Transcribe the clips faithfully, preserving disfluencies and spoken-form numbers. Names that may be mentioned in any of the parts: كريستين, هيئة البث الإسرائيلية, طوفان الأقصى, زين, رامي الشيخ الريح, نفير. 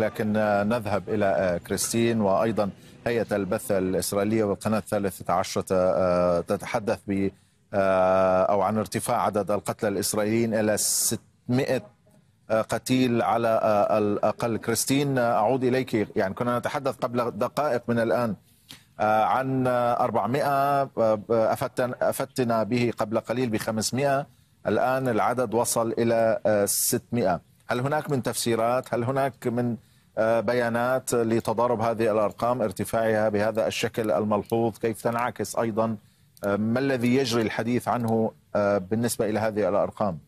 لكن نذهب إلى كريستين وأيضا هيئة البث الإسرائيلية والقناة الثالثة عشرة تتحدث ب أو عن ارتفاع عدد القتلى الإسرائيليين إلى ستمائة قتيل على الأقل. كريستين أعود إليك، يعني كنا نتحدث قبل دقائق من الآن عن أربعمائة، أفتنا به قبل قليل ب خمسمائة، الآن العدد وصل إلى ستمائة. هل هناك من تفسيرات؟ هل هناك من بيانات لتضارب هذه الأرقام، ارتفاعها بهذا الشكل الملحوظ؟ كيف تنعكس أيضا ما الذي يجري الحديث عنه بالنسبة إلى هذه الأرقام؟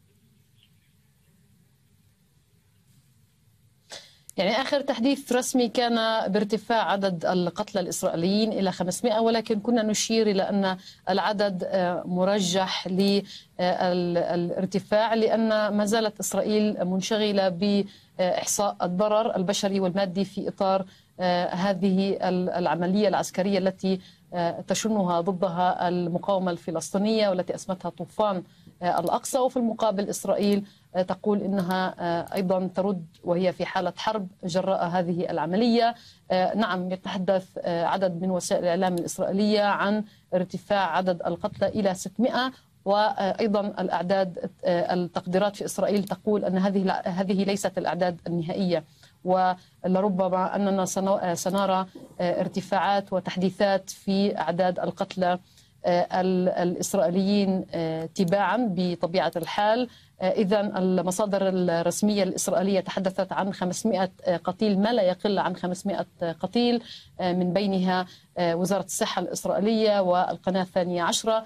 يعني آخر تحديث رسمي كان بارتفاع عدد القتلى الإسرائيليين إلى خمسمائة، ولكن كنا نشير إلى أن العدد مرجح للارتفاع لأن ما زالت إسرائيل منشغلة بإحصاء الضرر البشري والمادي في إطار هذه العملية العسكرية التي تشنها ضدها المقاومة الفلسطينية والتي أسمتها طوفان الأقصى. وفي المقابل إسرائيل تقول إنها أيضا ترد وهي في حالة حرب جراء هذه العملية. نعم، يتحدث عدد من وسائل الإعلام الإسرائيلية عن ارتفاع عدد القتلى إلى ستمائة، وأيضا الأعداد التقديرات في إسرائيل تقول أن هذه هذه ليست الأعداد النهائية، ولربما أننا سنرى ارتفاعات وتحديثات في أعداد القتلى الإسرائيليين تباعا بطبيعة الحال. إذا المصادر الرسمية الإسرائيلية تحدثت عن خمسمائة قتيل، ما لا يقل عن خمسمائة قتيل، من بينها وزارة الصحة الإسرائيلية والقناة الثانية عشرة،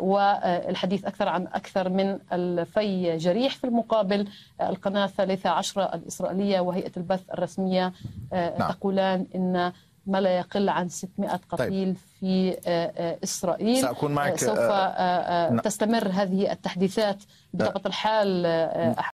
والحديث أكثر عن أكثر من ألفي جريح. في المقابل القناة الثالثة عشرة الإسرائيلية وهيئة البث الرسمية نعم. تقولان إن ما لا يقل عن ستمائة قتيل. طيب. في إسرائيل سأكون معك. سوف تستمر هذه التحديثات بطبيعة الحال.